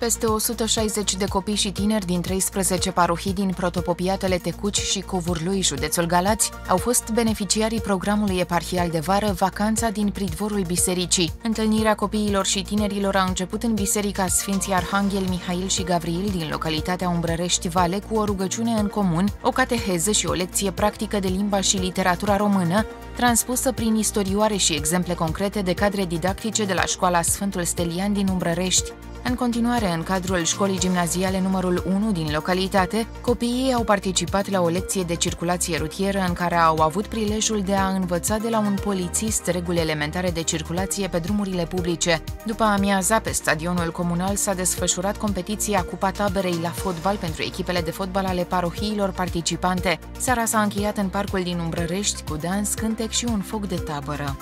Peste 160 de copii și tineri din 13 parohii din protopopiatele Tecuci și Covurlui, județul Galați, au fost beneficiarii programului eparhial de vară Vacanța din Pridvorul Bisericii. Întâlnirea copiilor și tinerilor a început în Biserica Sfinții Arhangheli Mihail și Gavril din localitatea Umbrărești Vale cu o rugăciune în comun, o cateheză și o lecție practică de limba și literatura română, transpusă prin istorioare și exemple concrete de cadre didactice de la Școala Sfântul Stelian din Umbrărești. În continuare, în cadrul școlii gimnaziale numărul 1 din localitate, copiii au participat la o lecție de circulație rutieră în care au avut prilejul de a învăța de la un polițist reguli elementare de circulație pe drumurile publice. După amiaza, pe stadionul comunal s-a desfășurat competiția Cupa Taberei la fotbal pentru echipele de fotbal ale parohiilor participante. Seara s-a încheiat în parcul din Umbrărești cu dans, cântec și un foc de tabără.